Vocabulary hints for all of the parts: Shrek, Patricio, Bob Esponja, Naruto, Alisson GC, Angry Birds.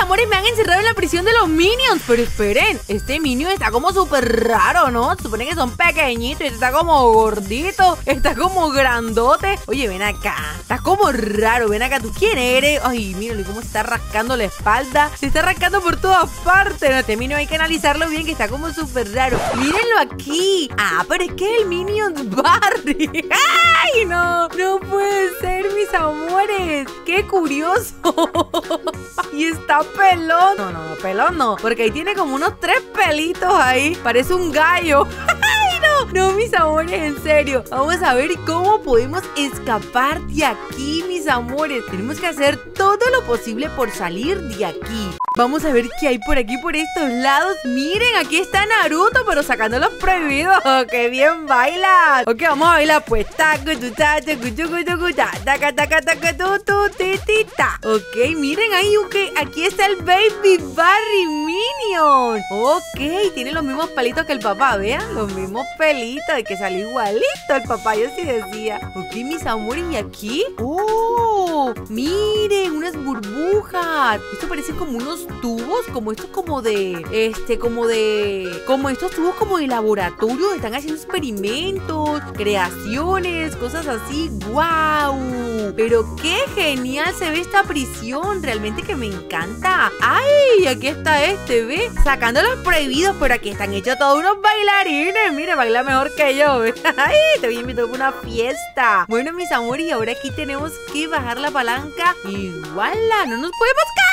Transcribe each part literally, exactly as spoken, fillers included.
amores, me han encerrado en la prisión de los Minions. Pero esperen, este Minion está como súper raro, ¿no? Se supone que son pequeñitos, este está como gordito, está como grandote. Oye, ven acá, está como raro, ven acá, ¿tú quién eres? Ay, mírale cómo se está rascando la espalda, se está rascando por todas partes. No, este Minion hay que analizarlo bien, que está como súper raro. Mírenlo aquí. Ah, pero es que es el Minions Barry. ¡Ay, no! No puede ser, mis amores. ¡Qué curioso! Y está pelón. No, no, pelón no, porque ahí tiene como unos tres pelitos ahí. Parece un gallo. ¡Ay, no! No, mis amores, en serio. Vamos a ver cómo podemos escapar de aquí, mis amores. Tenemos que hacer todo lo posible por salir de aquí. Vamos a ver qué hay por aquí, por estos lados. Miren, aquí está Naruto, pero sacando los prohibidos. Oh, ¡qué bien baila! Ok, vamos a bailar pues. Ok, miren ahí, okay, aquí está el Baby Barry Minion. Ok, tiene los mismos pelitos que el papá, vean, los mismos pelitos. Hay que salir igualito el papá, yo sí decía. Ok, mis amores, ¿y aquí? ¡Oh! Miren, unas burbujas. Esto parece como unos tubos, como estos como de este, como de como estos tubos como de laboratorio, están haciendo experimentos, creaciones, cosas así. ¡Guau! Pero qué genial se ve esta prisión, realmente que me encanta. ¡Ay! Aquí está este, ¿ve? Sacando los prohibidos, pero aquí están hechos todos unos bailarines. Mire, baila mejor que yo, ¿ve? ¡Ay! Te voy a invitar a una fiesta. Bueno, mis amores, y ahora aquí tenemos que bajar la palanca. ¡Iguala! ¡No nos podemos caer!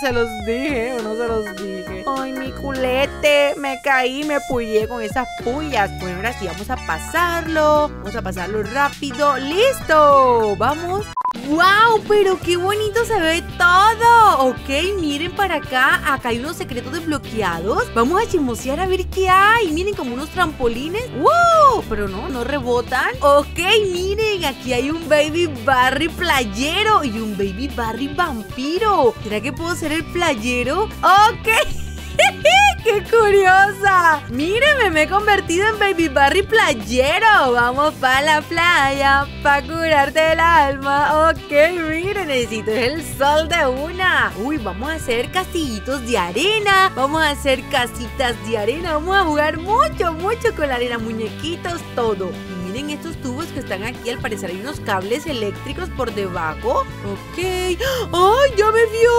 Se los dije, o no se los dije. Ay, mi culete, me caí, me puyé con esas puyas. Bueno, ahora sí, vamos a pasarlo. Vamos a pasarlo rápido. ¡Listo! ¡Vamos! ¡Wow! ¡Pero qué bonito se ve todo! Ok, miren para acá. Acá hay unos secretos desbloqueados. Vamos a chismosear a ver qué hay. Miren, como unos trampolines. ¡Wow! Pero no, no rebotan. Ok, miren, aquí hay un Baby Barry playero y un Baby Barry vampiro. ¿Será que puedo ser el playero? Ok. ¡Qué curiosa! ¡Mírenme! Me he convertido en Baby Barry playero. Vamos para la playa para curarte el alma. Ok, miren, necesito el sol de una. Uy, vamos a hacer castillitos de arena. Vamos a hacer casitas de arena. Vamos a jugar mucho, mucho con la arena. Muñequitos, todo. Miren estos tubos que están aquí, al parecer hay unos cables eléctricos por debajo. Ok. ¡Ay, ¡Oh, ya me vio!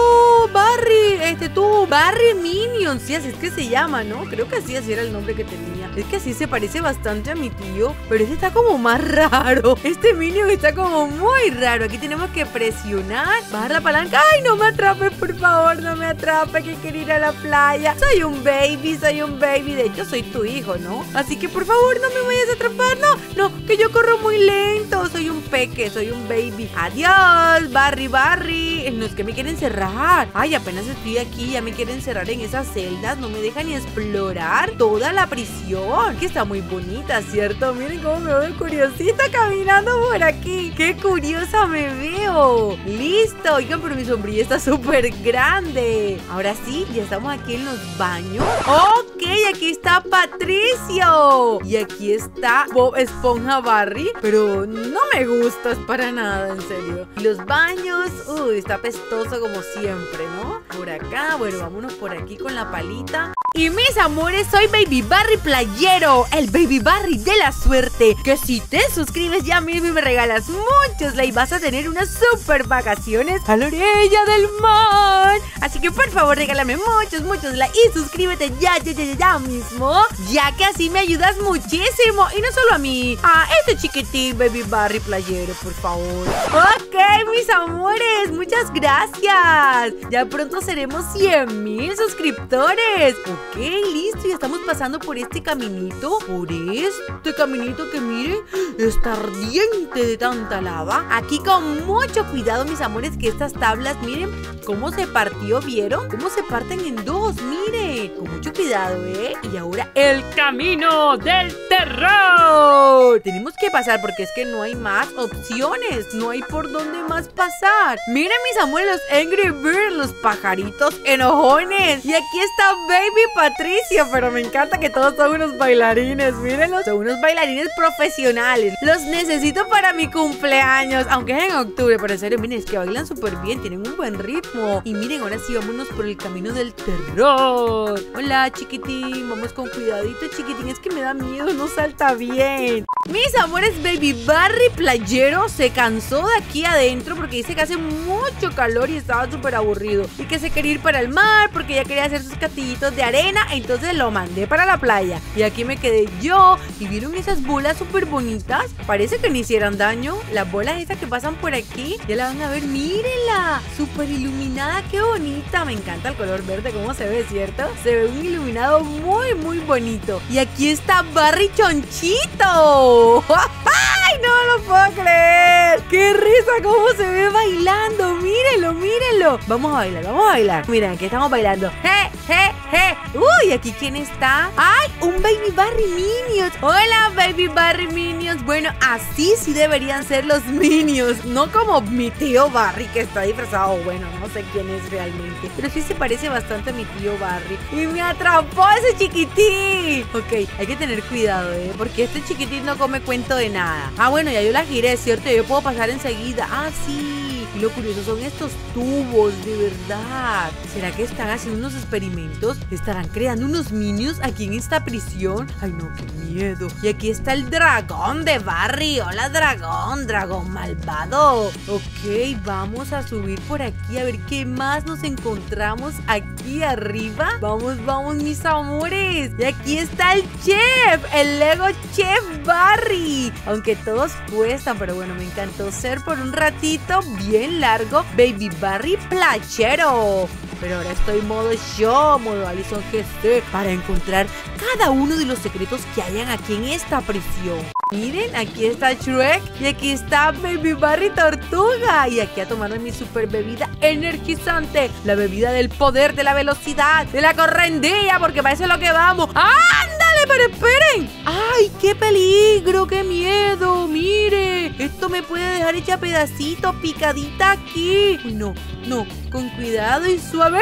Barry, este tubo. Barry Minion, sí, así es que se llama, ¿no? Creo que así, así era el nombre que tenía. Es que así se parece bastante a mi tío, pero este está como más raro. Este Minion está como muy raro. Aquí tenemos que presionar, bajar la palanca. ¡Ay, no me atrapes, por favor! No me atrapes, que quiero ir a la playa. Soy un baby, soy un baby. De hecho, soy tu hijo, ¿no? Así que, por favor, no me vayas a atrapar, no, no. Que yo corro muy lento, soy un peque, soy un baby. Adiós, Barry, Barry. No es que me quieren cerrar. Ay, apenas estoy aquí, ya me quieren cerrar en esas celdas. No me dejan ni explorar toda la prisión. Que está muy bonita, ¿cierto? Miren cómo me veo curiosita caminando por aquí. ¡Qué curiosa me veo! ¡Listo! Oigan, pero mi sombrilla está súper grande. Ahora sí, ya estamos aquí en los baños. Ok, aquí está Patricio. Y aquí está Bob Esponja Barry, pero no me gustas para nada, en serio. Y los baños, uy, está apestoso como siempre, ¿no? Por acá, bueno, vámonos por aquí con la palita. Y mis amores, soy Baby Barry playero, el Baby Barry de la suerte, que si te suscribes ya mismo y me regalas muchos likes, vas a tener unas super vacaciones a la orilla del mar. Así que por favor regálame muchos, muchos likes y suscríbete ya, ya, ya, ya mismo, ya que así me ayudas muchísimo. Y no solo a mí, a este chiquitín Baby Barry playero, por favor. Ok, mis amores, muchas gracias. Ya pronto seremos cien mil suscriptores. Ok, listo, ya estamos pasando por este caminito, por este caminito que miren, está ardiente de tanta lava. Aquí con mucho cuidado, mis amores, que estas tablas, miren cómo se partió, ¿vieron? Cómo se parten en dos, miren, con mucho cuidado, ¿eh? Y ahora, el camino del terror. Tenemos que pasar porque es que no hay más opciones, no hay por dónde más pasar. Miren, mis amores, los Angry Birds, los pajaritos enojones. Y aquí está Baby Patricio, pero me encanta que todos son unos bailarines, mírenlos, son unos bailarines profesionales. Los necesito para mi cumpleaños, aunque es en octubre, pero en serio, miren, es que bailan súper bien, tienen un buen ritmo. Y miren, ahora sí, vámonos por el camino del terror. Hola, chiquitín, vamos con cuidadito, chiquitín. Es que me da miedo, no salta bien. Mis amores, Baby Barry Playero se cansó de aquí adentro porque dice que hace mucho calor y estaba súper aburrido, y que se quería ir para el mar porque ya quería hacer sus castillitos de arena. Entonces lo mandé para la playa y aquí me quedé yo. ¿Y vieron esas bolas súper bonitas? Parece que no hicieran daño. Las bolas esas que pasan por aquí, ya la van a ver, mírenla, súper iluminada, qué bonita. Me encanta el color verde, cómo se ve, ¿cierto? Se ve un iluminado muy, muy bonito. Y aquí está Barry Chonchito. ¡Ay, no lo puedo creer! ¡Qué risa cómo se ve bailando! ¡Mírenlo, mírenlo! Vamos a bailar, vamos a bailar. Miren, aquí estamos bailando. ¡Hey, hey, hey! ¡Uy! ¿Aquí quién está? ¡Ay, un Baby Barry Minions! ¡Hola, Baby Barry Minions! Bueno, así sí deberían ser los Minions, no como mi tío Barry que está disfrazado. Bueno, no sé quién es realmente, pero sí se parece bastante a mi tío Barry. ¡Y me atrapó ese chiquitín! Ok, hay que tener cuidado, ¿eh? Porque este chiquitín no come cuento de nada. Ah, bueno, ya yo la giré, ¿cierto? Yo puedo pasar enseguida. Ah, sí. Y lo curioso son estos tubos, de verdad. ¿Será que están haciendo unos experimentos? ¿Estarán creando unos minions aquí en esta prisión? Ay, no, qué miedo. Y aquí está el dragón de Barry. Hola, dragón, dragón malvado. Ok, vamos a subir por aquí a ver qué más nos encontramos aquí arriba. Vamos, vamos, mis amores. Y aquí está el chef, el Lego Chef Barry. Aunque todos cuestan, pero bueno, me encantó ser por un ratito bien largo Baby Barry Playero. Pero ahora estoy modo yo, modo Alisson G C, para encontrar cada uno de los secretos que hayan aquí en esta prisión. Miren, aquí está Shrek y aquí está Baby Barry Tortuga. Y aquí a tomarme mi super bebida energizante, la bebida del poder, de la velocidad, de la correndilla, porque para eso es lo que vamos. ¡Ándale, pero esperen! ¡Ay, qué peligro, qué miedo! ¡Mire! Esto me puede dejar hecha pedacito, picadita aquí. Uy, no, no, con cuidado y suave.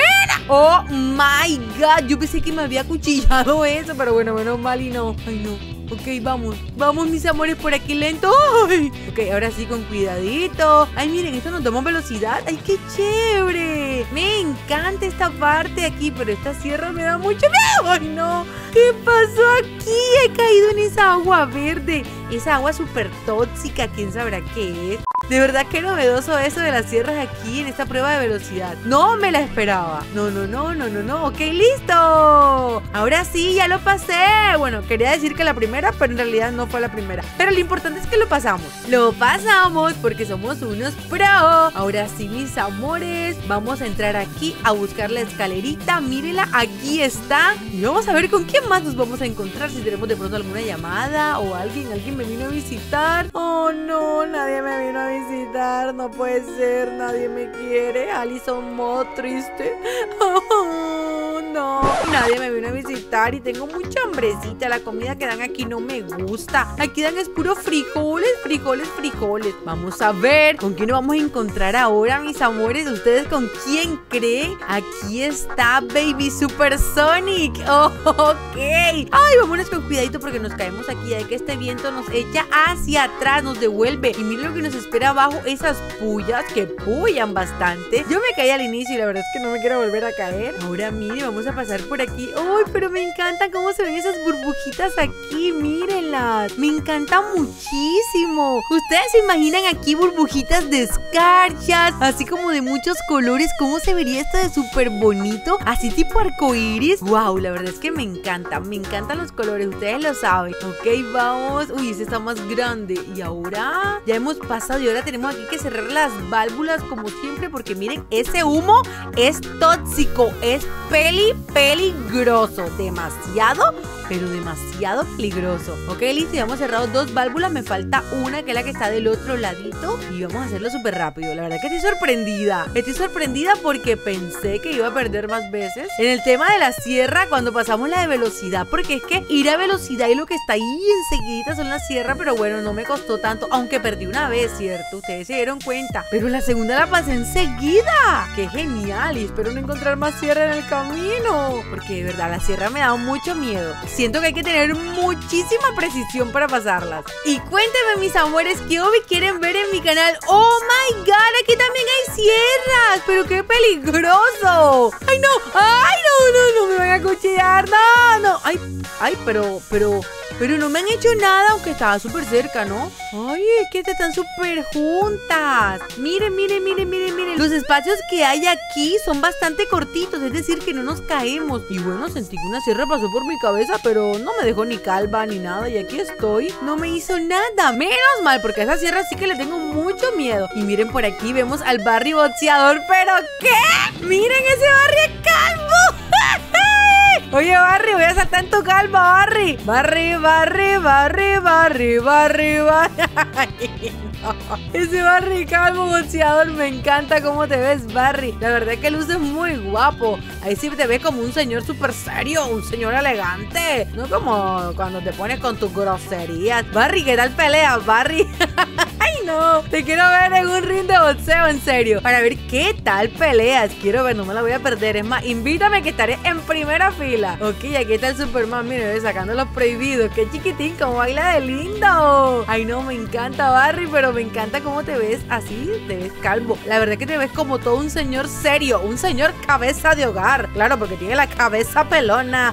¡Oh, my God! Yo pensé que me había acuchillado eso, pero bueno, menos mal y no. Ay, no. Ok, vamos, vamos, mis amores, por aquí lento. ¡Ay! Ok, ahora sí, con cuidadito. Ay, miren, esto nos tomó velocidad. Ay, qué chévere. Me encanta esta parte de aquí, pero esta sierra me da mucho miedo. Ay, no. ¿Qué pasó aquí? He caído en esa agua verde. Esa agua súper tóxica, quién sabrá qué es. De verdad que novedoso eso de las sierras aquí en esta prueba de velocidad. No me la esperaba. No, no, no, no, no, no. Ok, listo. Ahora sí, ya lo pasé. Bueno, quería decir que la primera, pero en realidad no fue la primera. Pero lo importante es que lo pasamos. Lo pasamos porque somos unos pro. Ahora sí, mis amores, vamos a entrar aquí a buscar la escalerita. Mírenla, aquí está. Y vamos a ver con quién más nos vamos a encontrar. Si tenemos de pronto alguna llamada o alguien, alguien me vino a visitar. Oh, no, nadie me vino a visitar, no puede ser, nadie me quiere. Alisson modo triste. Oh, no, nadie me vino a visitar y tengo mucha hambrecita. La comida que dan aquí no me gusta. Aquí dan es puro frijoles, frijoles, frijoles. Vamos a ver con quién nos vamos a encontrar ahora, mis amores. ¿Ustedes con quién creen? Aquí está Baby Super Sonic. Oh, ok. Ay, vámonos con cuidadito porque nos caemos aquí, ya que este viento nos echa hacia atrás, nos devuelve. Y miren lo que nos espera abajo, esas puyas que puyan bastante. Yo me caí al inicio y la verdad es que no me quiero volver a caer. Ahora mire, vamos a pasar por aquí. ¡Uy, pero me encanta cómo se ven esas burbujitas aquí! ¡Mírenlas! Me encanta muchísimo. ¿Ustedes se imaginan aquí burbujitas de escarchas, así como de muchos colores? ¿Cómo se vería esto de súper bonito? Así tipo arcoiris. ¡Wow! La verdad es que me encanta. Me encantan los colores, ustedes lo saben. Ok, vamos. Uy, ese está más grande. Y ahora ya hemos pasado y ahora tenemos aquí que cerrar las válvulas como siempre, porque miren, ese humo es tóxico, es peli, peligroso, demasiado, pero demasiado peligroso. Ok, listo, ya hemos cerrado dos válvulas, me falta una que es la que está del otro ladito y vamos a hacerlo súper rápido. La verdad que estoy sorprendida, estoy sorprendida porque pensé que iba a perder más veces en el tema de la sierra cuando pasamos la de velocidad, porque es que ir a velocidad y lo que está ahí enseguidita son las sierras, pero bueno, no me costó tanto, aunque perdí una vez, ¿cierto? Ustedes se dieron cuenta, pero la segunda la pasé enseguida. ¡Qué genial! Y espero no encontrar más sierra en el camino, porque de verdad la sierra me da mucho miedo. Siento que hay que tener muchísima precisión para pasarlas. Y cuéntenme, mis amores, ¿qué hobby quieren ver en mi canal? ¡Oh, my God! ¡Aquí también hay sierras! ¡Pero qué peligroso! ¡Ay, no! tirar. No, no. Ay, ay, pero, pero, pero no me han hecho nada, aunque estaba súper cerca, ¿no? Ay, es que están súper juntas. Miren, miren, miren, miren, miren. Los espacios que hay aquí son bastante cortitos, es decir, que no nos caemos. Y bueno, sentí que una sierra pasó por mi cabeza, pero no me dejó ni calva ni nada. Y aquí estoy. No me hizo nada. Menos mal, porque a esa sierra sí que le tengo mucho miedo. Y miren, por aquí vemos al Barry boxeador. ¿Pero qué? ¡Miren ese Barry calvo! Oye, Barry, voy a saltar en tu calva, Barry. Barry, Barry, Barry, Barry, Barry, Barry. Ay, no. Ese Barry calvo boxeador, me encanta cómo te ves, Barry. La verdad es que luces muy guapo. Ahí sí te ves como un señor súper serio, un señor elegante. No como cuando te pones con tus groserías. Barry, ¿qué tal peleas, Barry? No, te quiero ver en un ring de boxeo, en serio, para ver qué tal peleas. Quiero ver, no me la voy a perder. Es más, invítame que estaré en primera fila. Ok, aquí está el Superman, miren, sacando los prohibidos. Qué chiquitín, cómo baila de lindo. Ay, no, me encanta, Barry, pero me encanta cómo te ves así, te ves calvo. La verdad es que te ves como todo un señor serio, un señor cabeza de hogar. Claro, porque tiene la cabeza pelona.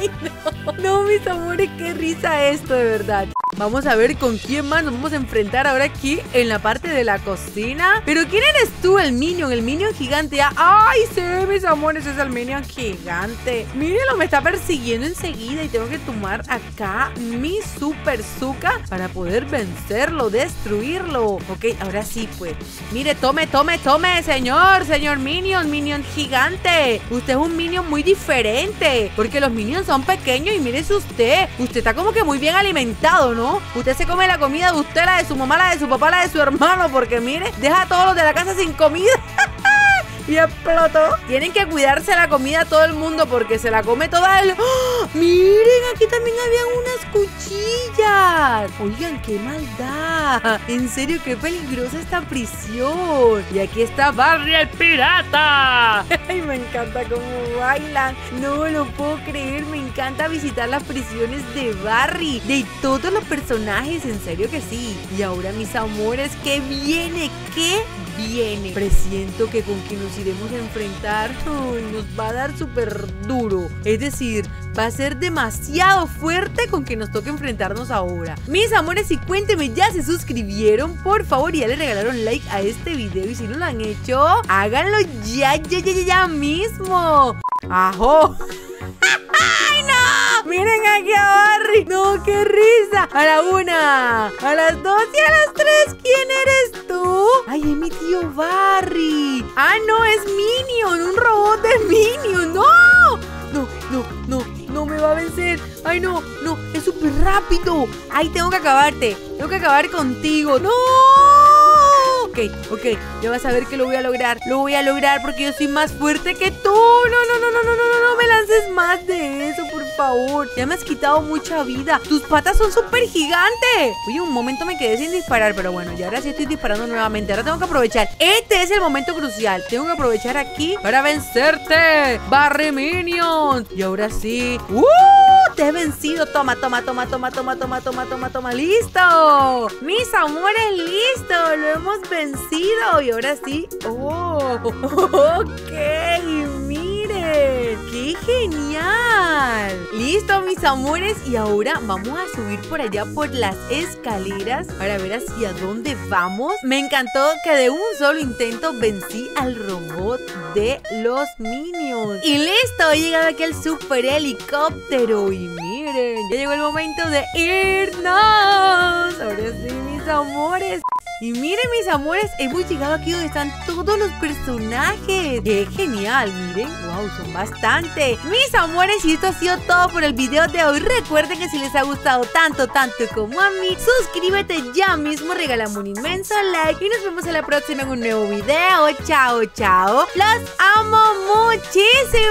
Ay, no, no, mis amores, qué risa esto, de verdad. Vamos a ver con quién más nos vamos a enfrentar ahora aquí en la parte de la cocina. ¿Pero quién eres tú? El Minion, el Minion gigante. ¡Ay, se ve, mis amores! Es el Minion gigante. Mírenlo, me está persiguiendo enseguida y tengo que tomar acá mi Super Zuka para poder vencerlo, destruirlo. Ok, ahora sí, pues. Mire, tome, tome, tome, señor, señor Minion, Minion gigante. Usted es un Minion muy diferente porque los Minions son pequeños y mírese usted. Usted está como que muy bien alimentado, ¿no? ¿No? Usted se come la comida de usted, la de su mamá, la de su papá, la de su hermano, porque mire, deja a todos los de la casa sin comida. Y explotó. Tienen que cuidarse la comida a todo el mundo porque se la come toda el... ¡Oh! Miren, aquí también había unas cuchillas. Oigan, qué maldad. En serio, qué peligrosa esta prisión. Y aquí está Barry el pirata. Ay, me encanta cómo bailan. No lo puedo creer. Me encanta visitar las prisiones de Barry, de todos los personajes. En serio que sí. Y ahora, mis amores, ¿qué viene? ¿Qué viene? Presiento que con quien nos iremos a enfrentar, oh, nos va a dar súper duro. Es decir, va a ser demasiado fuerte con que nos toque enfrentarnos ahora. Mis amores, y cuéntenme, ¿ya se suscribieron? Por favor, ya le regalaron like a este video. Y si no lo han hecho, háganlo ya, ya, ya, ya mismo. ¡Ajo! Miren aquí a Barry. No, qué risa. A la una, a las dos y a las tres. ¿Quién eres tú? Ay, es mi tío Barry. Ah, no, es Minion. Un robot de Minion. No, no, no, no. No me va a vencer. Ay, no, no. Es súper rápido. Ay, tengo que acabarte. Tengo que acabar contigo. No. Ok, ok. Ya vas a ver que lo voy a lograr. Lo voy a lograr porque yo soy más fuerte que tú. No, no, no, no, no, no, no, no me lances más de eso, por favor. Ya me has quitado mucha vida. Tus patas son súper gigantes. Oye, un momento me quedé sin disparar, pero bueno, ya ahora sí estoy disparando nuevamente. Ahora tengo que aprovechar. Este es el momento crucial. Tengo que aprovechar aquí para vencerte, Barry Minion. Y ahora sí. ¡Uh! Te he vencido. Toma, toma, toma, toma, toma, toma, toma, toma, toma. ¡Listo! Mis amores, listo. Lo hemos vencido. Y ahora sí. ¡Oh! Ok, miren. ¡Qué genial! Listo, mis amores. Y ahora vamos a subir por allá por las escaleras para ver hacia dónde vamos. Me encantó que de un solo intento vencí al robot de los Minions. Y listo, he llegado aquí al super helicóptero. Y miren, ya llegó el momento de irnos. Ahora sí, mis amores. Y miren, mis amores, hemos llegado aquí donde están todos los personajes. ¡Qué genial! Miren, wow, son bastante. Mis amores, y esto ha sido todo por el video de hoy. Recuerden que si les ha gustado tanto, tanto como a mí, suscríbete ya mismo, regálame un inmenso like y nos vemos en la próxima en un nuevo video. Chao, chao. ¡Los amo muchísimo!